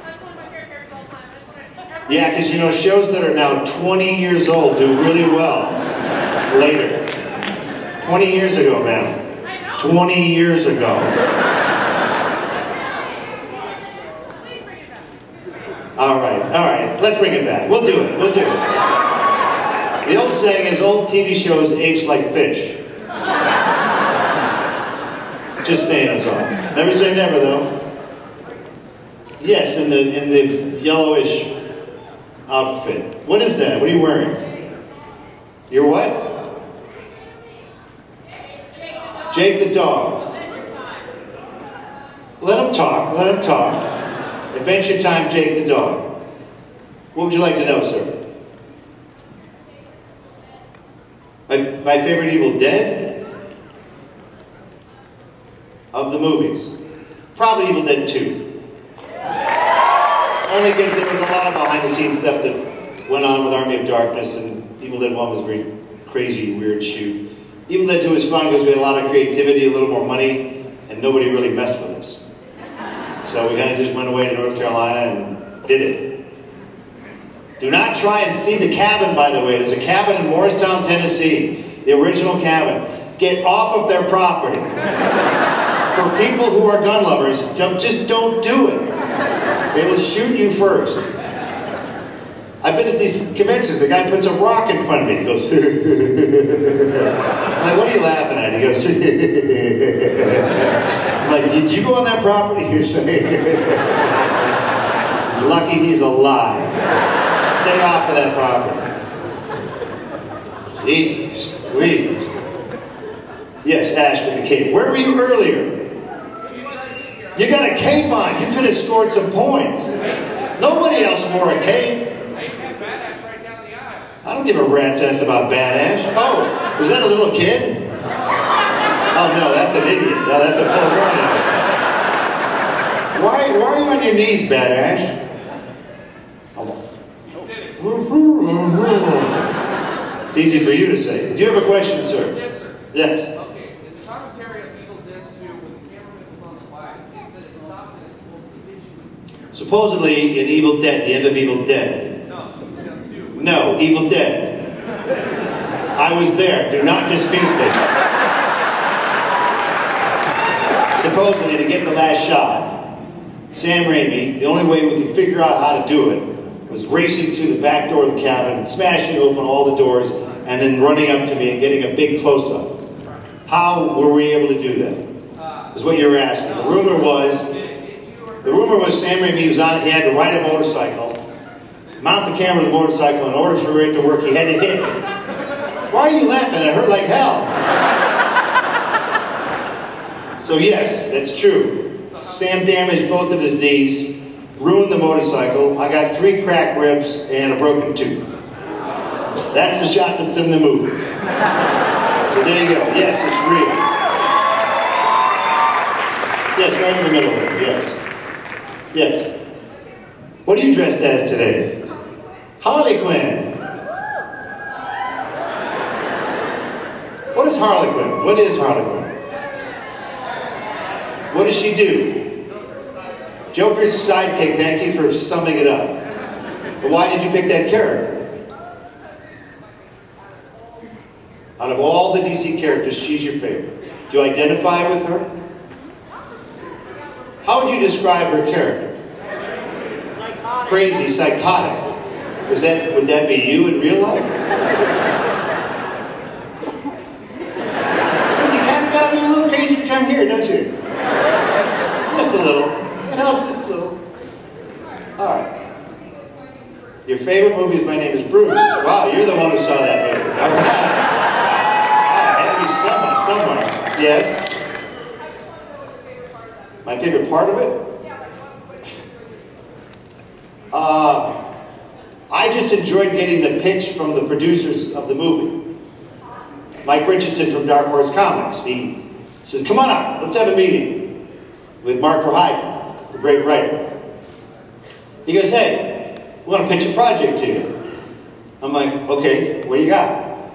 That's one of my favorite characters all the time. I just want to. Yeah, because you know, shows that are now 20 years old do really well later. 20 years ago, man. I know. 20 years ago. Please bring it back. All right. Let's bring it back. We'll do it. The old saying is old TV shows age like fish. Just saying, that's all. Never say never, though. Yes, in the yellowish outfit. What is that? What are you wearing? You're what? Jake the Dog. Let him talk. Adventure Time, Jake the Dog. What would you like to know, sir? My favorite Evil Dead? Of the movies. Probably Evil Dead II. Only because there was a lot of behind-the-scenes stuff that went on with Army of Darkness, and Evil Dead 1 was very crazy, weird shoot. Evil Dead 2 was fun because we had a lot of creativity, a little more money, and nobody really messed with us. So we kind of just went away to North Carolina and did it. Do not try and see the cabin, by the way. There's a cabin in Morristown, Tennessee, the original cabin. Get off of their property. For people who are gun lovers, just don't do it. They will shoot you first. I've been at these conventions, the guy puts a rock in front of me, he goes, I'm like, what are you laughing at? He goes, I'm like, did you go on that property? He's lucky he's alive. Stay off of that property. Jeez, please. Yes, Ash with the cape. Where were you earlier? You got a cape on, you could have scored some points. Nobody else wore a cape. I don't give a rat's ass about Badass. Oh, was that a little kid? Oh no, that's an idiot. No, that's a full-grown idiot. Why are you on your knees, Badass? Oh. It's easy for you to say. Do you have a question, sir? Yes, sir. Yes. Okay, the commentary of Evil Dead 2, when the cameraman was on the live, he said it stopped and it's supposed to be. Supposedly, in Evil Dead, the end of Evil Dead. No, Evil Dead. I was there. Do not dispute me. Supposedly, to get the last shot, Sam Raimi, the only way we could figure out how to do it was racing through the back door of the cabin, smashing open all the doors, and then running up to me and getting a big close-up. How were we able to do that? Is what you were asking. The rumor was Sam Raimi was on. He had to ride a motorcycle. Mount the camera to the motorcycle. In order for it to work, he had to hit me. Why are you laughing? It hurt like hell. So yes, that's true. Sam damaged both of his knees. ruined the motorcycle, I got 3 cracked ribs and a broken tooth. That's the shot that's in the movie. So there you go. Yes, it's real. Yes, right in the middle of it, yes. Yes. What are you dressed as today? Harley Quinn. What is Harley Quinn? What is Harley Quinn? What does she do? Joker's a sidekick, thank you for summing it up. But why did you pick that character? Out of all the DC characters, she's your favorite. Do you identify with her? How would you describe her character? Psychotic. Crazy, psychotic. Would that be you in real life? Because you kind of got me a little crazy to come here, don't you? Just a little. No, just a little. All right. Your favorite movie is My Name is Bruce. Wow, you're the one who saw that movie. All right. All right, had to be someone, somewhere. Yes. My favorite part of it? I just enjoyed getting the pitch from the producers of the movie. Mike Richardson from Dark Horse Comics. He says, come on up, let's have a meeting with Mark Verheiden, the great writer. He goes, hey, we want to pitch a project to you. I'm like, okay, what do you got?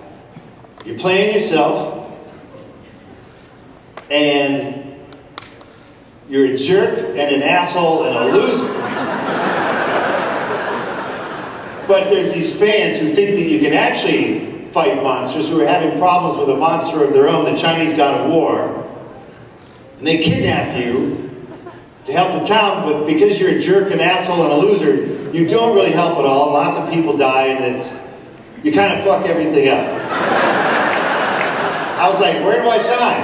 You're playing yourself, and you're a jerk and an asshole and a loser. But there's these fans who think that you can actually fight monsters, who are having problems with a monster of their own, the Chinese god of war. And they kidnap you to help the town, but because you're a jerk, an asshole, and a loser, you don't really help at all. Lots of people die, and you kind of fuck everything up. I was like, where do I sign?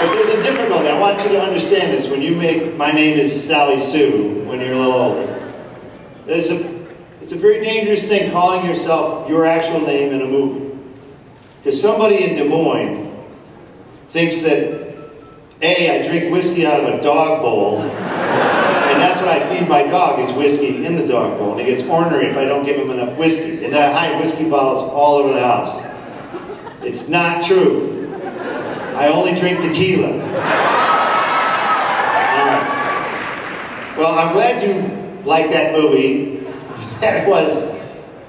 But there's a difficulty. I want you to understand this. When you make My Name is Sally Sue, when you're a little older, it's a very dangerous thing calling yourself your actual name in a movie. Because somebody in Des Moines thinks that, A, I drink whiskey out of a dog bowl, and that's what I feed my dog, is whiskey in the dog bowl. And he gets ornery if I don't give him enough whiskey. And then I hide whiskey bottles all over the house. It's not true. I only drink tequila. Well, I'm glad you liked that movie. That was,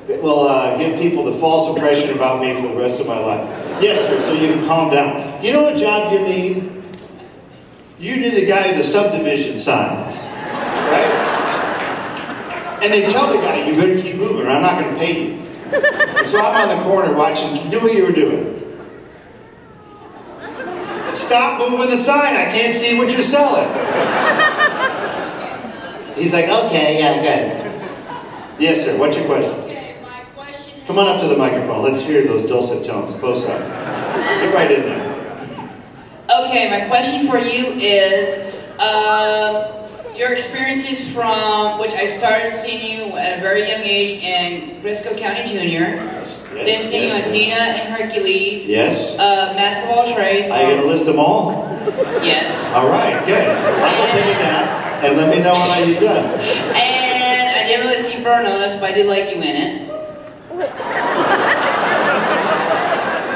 it will give people the false impression about me for the rest of my life. Yes, sir, so you can calm down. You know what job you need? You need the guy with the subdivision signs, right? And they tell the guy, you better keep moving or I'm not gonna pay you. And so I'm on the corner watching, do what you were doing. Stop moving the sign, I can't see what you're selling. He's like, okay, yeah, good. Yes, sir, what's your question? Okay, my question is... Come on up to the microphone, let's hear those dulcet tones, close up. Get right in there. Okay, my question for you is, your experiences from, which I started seeing you at a very young age in Briscoe County Jr. Then seeing you on Xena and Hercules. Yes. Mask of all trades. Are you going to list them all? Yes. All right, good. I will take it down and let me know when I get done. And I didn't really see Burn Notice, but I did like you in it.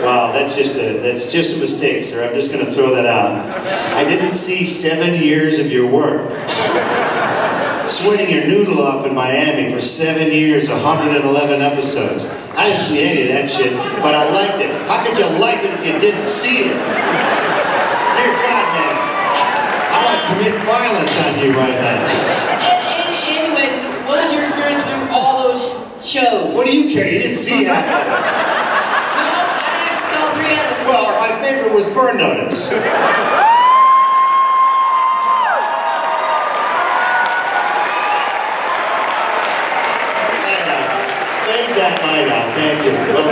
Wow, that's just a mistake, sir. I'm just going to throw that out. I didn't see 7 years of your work. Sweating your noodle off in Miami for 7 years, 111 episodes. I didn't see any of that shit, but I liked it. How could you like it if you didn't see it? Dear God, man. I want to commit violence on you right now. Anyways, what was your experience with all those shows? What do you care? You didn't see it. No, I actually saw 3 out of 4. Well, my favorite was Burn Notice. Thank you. Well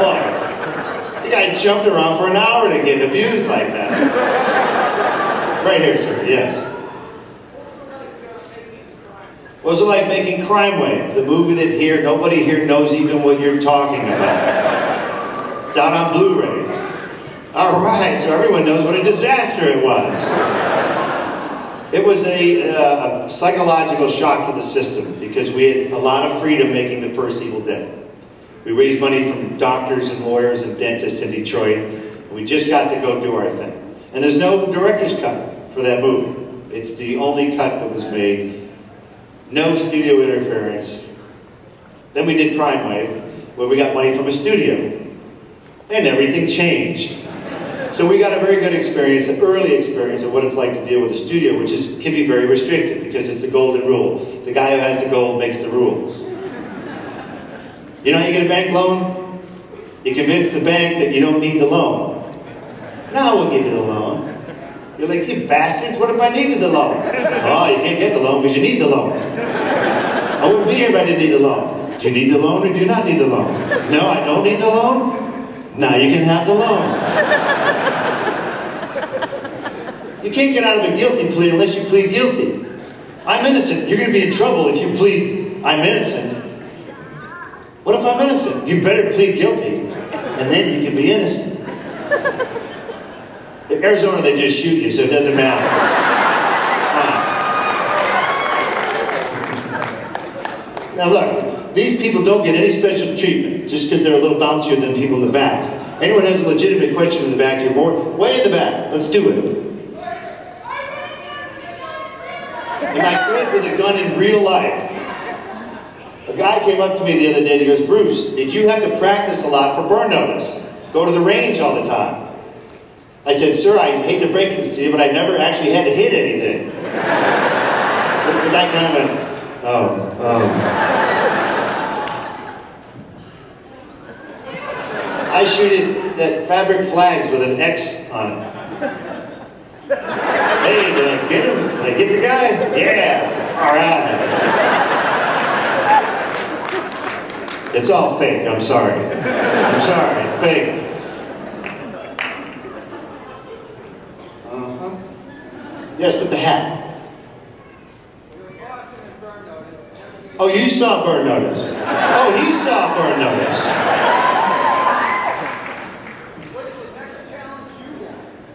done. Boy, the guy jumped around for an hour to get abused like that. Right here, sir. Yes. Was it like making Crimewave, the movie that nobody here knows even what you're talking about? It's out on Blu-ray. All right, so everyone knows what a disaster it was. It was a psychological shock to the system because we had a lot of freedom making the first Evil Dead. We raised money from doctors and lawyers and dentists in Detroit. And we just got to go do our thing. And there's no director's cut for that movie. It's the only cut that was made. No studio interference. Then we did Crimewave, where we got money from a studio. And everything changed. So we got a very good experience, an early experience of what it's like to deal with a studio, which is, can be very restricted because it's the golden rule. The guy who has the gold makes the rules. You know how you get a bank loan? You convince the bank that you don't need the loan. No, we'll give you the loan. You're like, you bastards, what if I needed the loan? Oh, you can't get the loan because you need the loan. I wouldn't be here if I didn't need the loan. Do you need the loan or do you not need the loan? No, I don't need the loan. Now you can have the loan. You can't get out of a guilty plea unless you plead guilty. I'm innocent. You're going to be in trouble if you plead, I'm innocent. What if I'm innocent? You better plead guilty, and then you can be innocent. In Arizona, they just shoot you, so it doesn't matter. Now look. These people don't get any special treatment just because they're a little bouncier than people in the back. Anyone has a legitimate question in the back, you're more way in the back. Let's do it. Am I good with a gun in real life? A guy came up to me the other day and he goes, Bruce, did you have to practice a lot for Burn Notice? Go to the range all the time. I said, sir, I hate to break this to you, but I never actually had to hit anything. The guy kind of went, oh. I shooted that fabric flags with an X on it. Hey, did I get him? Did I get the guy? Yeah, all right. It's all fake, I'm sorry. I'm sorry, it's fake. Uh-huh. Yes, with the hat. Oh, you saw Burn Notice. Oh, he saw Burn Notice.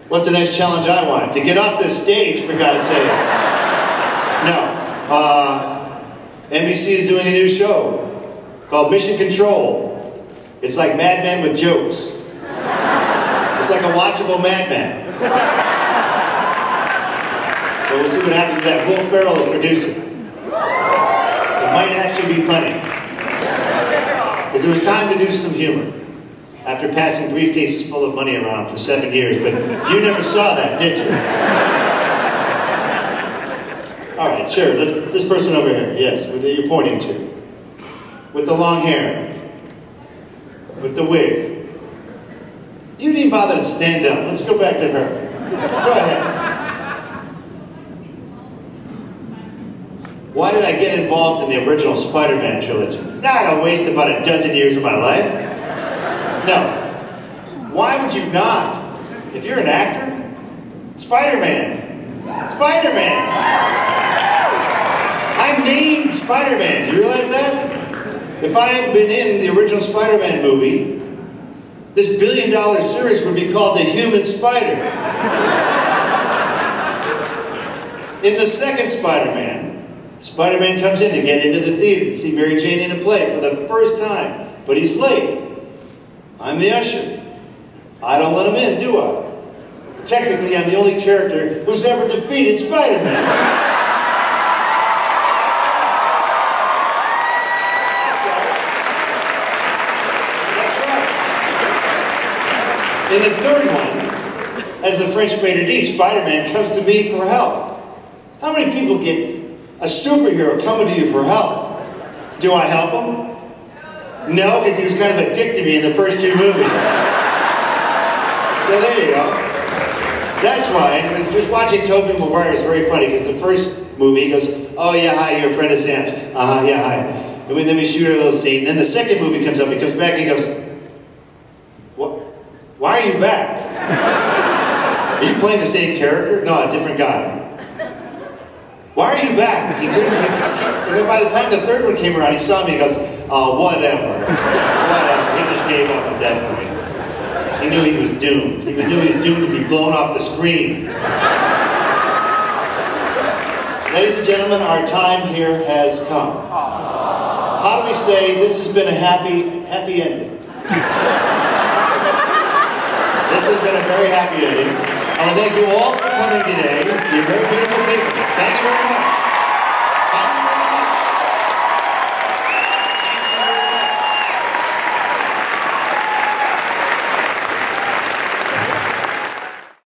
What's the next challenge I want? To get off this stage, for God's sake. No. NBC is doing a new show called Mission Control. It's like Mad Men with jokes. It's like a watchable Mad Men. So we'll see what happens to that. Will Ferrell is producing. It might actually be funny. Because it was time to do some humor. After passing briefcases full of money around for 7 years, but you never saw that, did you? All right, sure, this person over here, yes, that you're pointing to. With the long hair. With the wig. You didn't bother to stand up. Let's go back to her. Go ahead. Why did I get involved in the original Spider-Man trilogy? Not a waste of about a dozen years of my life. No. Why would you not? If you're an actor, Spider-Man. Spider-Man. I'm named Spider-Man. Do you realize that? If I had been in the original Spider-Man movie, this billion-dollar series would be called The Human Spider. In the second Spider-Man, Spider-Man comes in to get into the theater to see Mary Jane in a play for the first time, but he's late. I'm the usher. I don't let him in, do I? Technically, I'm the only character who's ever defeated Spider-Man. That's right. In the third one, as the French maitre d', Spider-Man comes to me for help. How many people get a superhero coming to you for help? Do I help him? No, because he was kind of a dick to me in the first two movies. So there you go. That's why, and just watching Tobey Maguire is very funny, because the first movie, he goes, oh yeah, hi, you're a friend of Sam's. Uh-huh, yeah, hi. And then we shoot a little scene. Then the second movie comes up, he comes back and he goes, what? Why are you back? Are you playing the same character? No, a different guy. Why are you back? He couldn't, and then by the time the third one came around, he saw me and goes, oh, whatever. Whatever. He just gave up at that point. He knew he was doomed. He knew he was doomed to be blown off the screen. Ladies and gentlemen, our time here has come. How do we say this has been a happy ending? This has been a very happy ending. I want to thank you all for coming today. You're very beautiful people. Thank you.